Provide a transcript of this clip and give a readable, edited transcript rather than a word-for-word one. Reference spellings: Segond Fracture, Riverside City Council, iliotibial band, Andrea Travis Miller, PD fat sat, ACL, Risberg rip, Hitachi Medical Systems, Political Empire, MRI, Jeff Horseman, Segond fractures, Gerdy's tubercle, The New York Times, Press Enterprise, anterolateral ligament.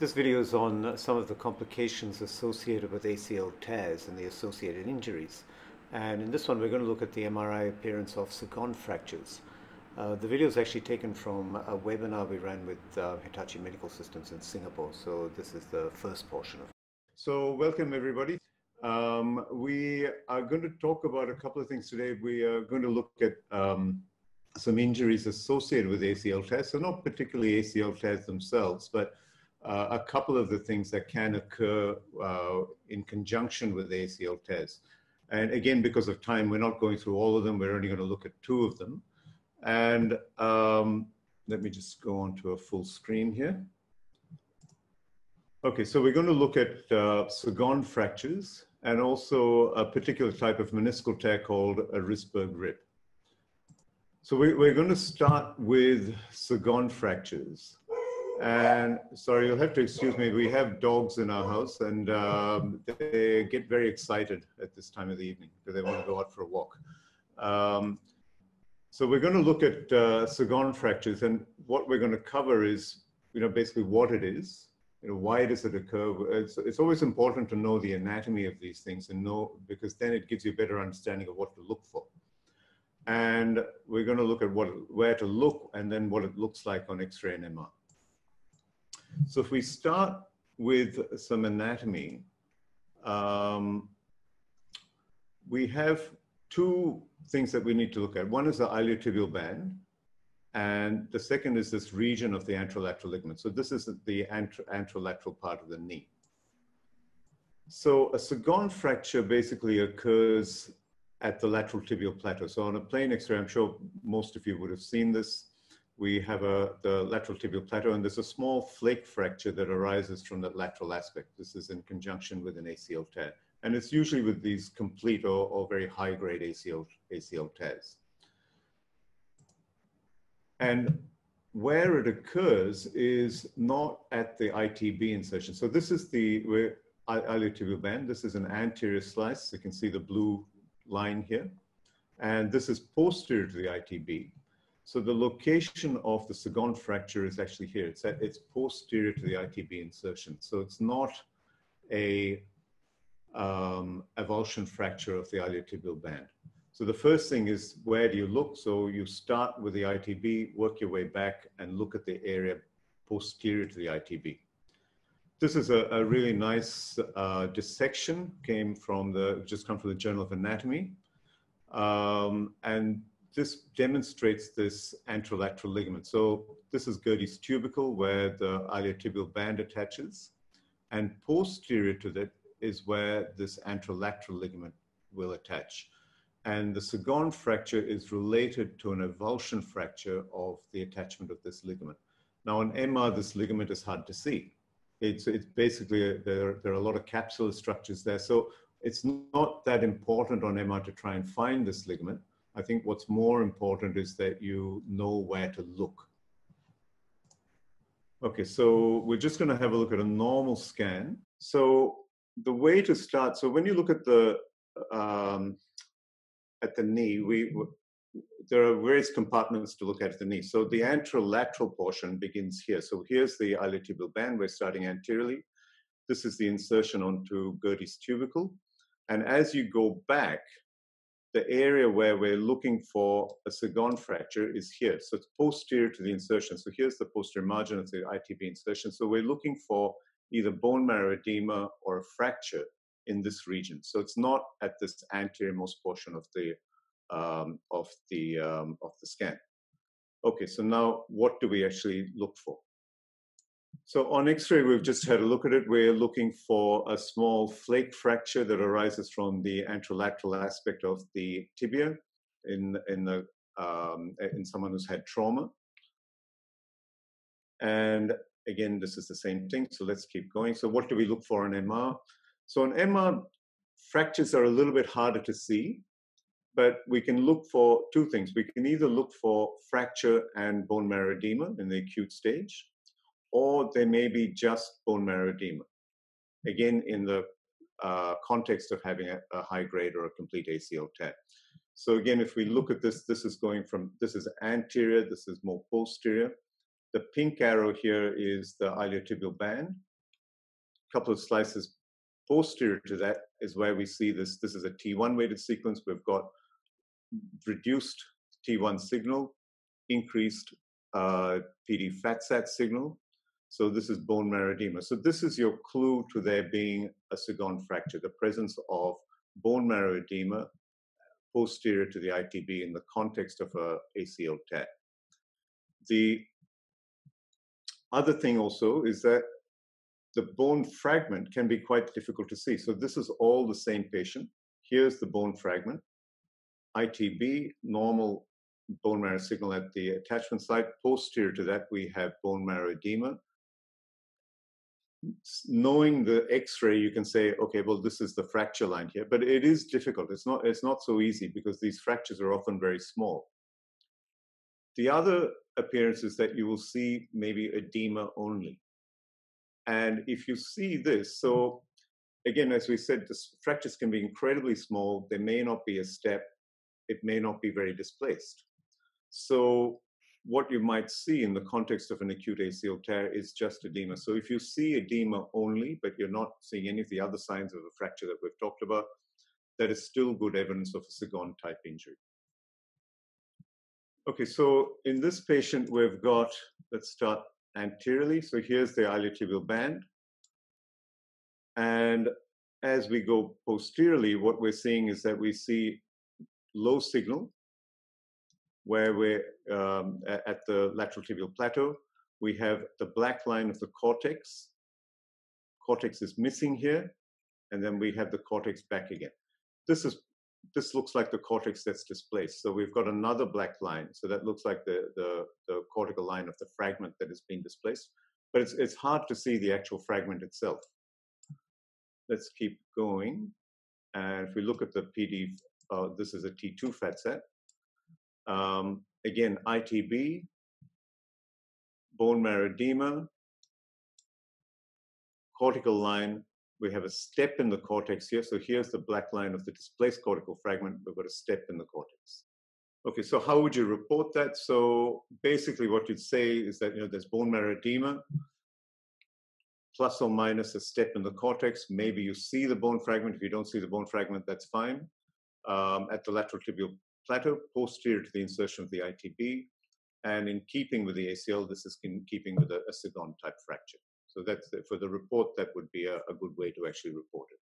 This video is on some of the complications associated with ACL tears and the associated injuries. And in this one, we're going to look at the MRI appearance of Segond fractures. The video is actually taken from a webinar we ran with Hitachi Medical Systems in Singapore. So this is the first portion of it. So welcome, everybody. We are going to talk about a couple of things today. We are going to look at some injuries associated with ACL tears. So not particularly ACL tears themselves, but a couple of the things that can occur in conjunction with ACL tears. And again, because of time, we're not going through all of them. We're only going to look at two of them. And let me just go on to a full screen here. Okay, so we're going to look at Segond fractures and also a particular type of meniscal tear called a Risberg rip. So we're going to start with Segond fractures. And sorry, you'll have to excuse me. We have dogs in our house, and they get very excited at this time of the evening because they want to go out for a walk. So we're going to look at Segond fractures, and what we're going to cover is, basically what it is, why does it occur? It's always important to know the anatomy of these things, and because then it gives you a better understanding of what to look for. And we're going to look at where to look, and then what it looks like on X-ray and MRI. So if we start with some anatomy, we have two things that we need to look at. One is the iliotibial band, and the second is this region of the anterolateral ligament. So this is the anterolateral part of the knee. So a Segond fracture basically occurs at the lateral tibial plateau. So on a plain X-ray, I'm sure most of you would have seen this. We have the lateral tibial plateau, and there's a small flake fracture that arises from that lateral aspect. This is in conjunction with an ACL tear. And it's usually with these complete or very high-grade ACL tears. And where it occurs is not at the ITB insertion. So this is the iliotibial band. This is an anterior slice. You can see the blue line here. And this is posterior to the ITB. So the location of the Segond fracture is actually here. It's posterior to the ITB insertion. So it's not a avulsion fracture of the iliotibial band. So the first thing is, where do you look? So you start with the ITB, work your way back, and look at the area posterior to the ITB. This is a really nice dissection. Just come from the Journal of Anatomy. And this demonstrates this anterolateral ligament. So this is Gerdy's tubercle, where the iliotibial band attaches, and posterior to that is where this anterolateral ligament will attach. And the Segond fracture is related to an avulsion fracture of the attachment of this ligament. Now on MR, this ligament is hard to see. It's basically, there are a lot of capsular structures there. So it's not that important on MR to try and find this ligament. I think what's more important is that you know where to look. Okay, so we're just going to have a look at a normal scan. So the way to start, so when you look at the knee, there are various compartments to look at the knee. So the anterolateral portion begins here. So here's the iliotibial band. We're starting anteriorly. This is the insertion onto Gerdy's tubercle. And as you go back, the area where we're looking for a Segond fracture is here. So it's posterior to the insertion. So here's the posterior margin of the ITB insertion. So we're looking for either bone marrow edema or a fracture in this region. So it's not at this anteriormost portion of the scan. Okay, so now what do we actually look for? So on X-ray, we've just had a look at it. We're looking for a small flake fracture that arises from the anterolateral aspect of the tibia in someone who's had trauma. And again, this is the same thing. So let's keep going. So what do we look for on MR? So on MR, fractures are a little bit harder to see, but we can look for two things. We can either look for fracture and bone marrow edema in the acute stage, or they may be just bone marrow edema, again, in the context of having a high grade or a complete ACL tear. So again, if we look at this, this is anterior, this is more posterior. The pink arrow here is the iliotibial band, couple of slices posterior to that is where we see this. This is a T1 weighted sequence. We've got reduced T1 signal, increased PD fat sat signal. So this is bone marrow edema. So this is your clue to there being a Segond fracture, the presence of bone marrow edema posterior to the ITB in the context of a ACL tear. The other thing also is that the bone fragment can be quite difficult to see. So this is all the same patient. Here's the bone fragment, ITB, normal bone marrow signal at the attachment site. Posterior to that, we have bone marrow edema. Knowing the X-ray, you can say, okay, well, this is the fracture line here, but it is difficult. It's not so easy because these fractures are often very small. The other appearance is that you will see maybe edema only. And if you see this, so again, as we said, the fractures can be incredibly small. There may not be a step. It may not be very displaced. So what you might see in the context of an acute ACL tear is just edema. So if you see edema only, but you're not seeing any of the other signs of a fracture that we've talked about, that is still good evidence of a Segond type injury. Okay, so in this patient, we've got, let's start anteriorly. So here's the iliotibial band. And as we go posteriorly, what we're seeing is that we see low signal, where we're at the lateral tibial plateau. We have the black line of the cortex. Cortex is missing here, and then we have the cortex back again. This looks like the cortex that's displaced. So we've got another black line. So that looks like the cortical line of the fragment that is being displaced. But it's hard to see the actual fragment itself. Let's keep going. And if we look at the PD, this is a T2 fat sat. Again, ITB, bone marrow edema, cortical line. We have a step in the cortex here. So here's the black line of the displaced cortical fragment. We've got a step in the cortex. Okay, so how would you report that? So basically what you'd say is that, you know, there's bone marrow edema, plus or minus a step in the cortex. Maybe you see the bone fragment. If you don't see the bone fragment, that's fine. At the lateral tibial plateau, posterior to the insertion of the ITB. And in keeping with the ACL, this is in keeping with a Segond type fracture. So that's for the report, that would be a good way to actually report it.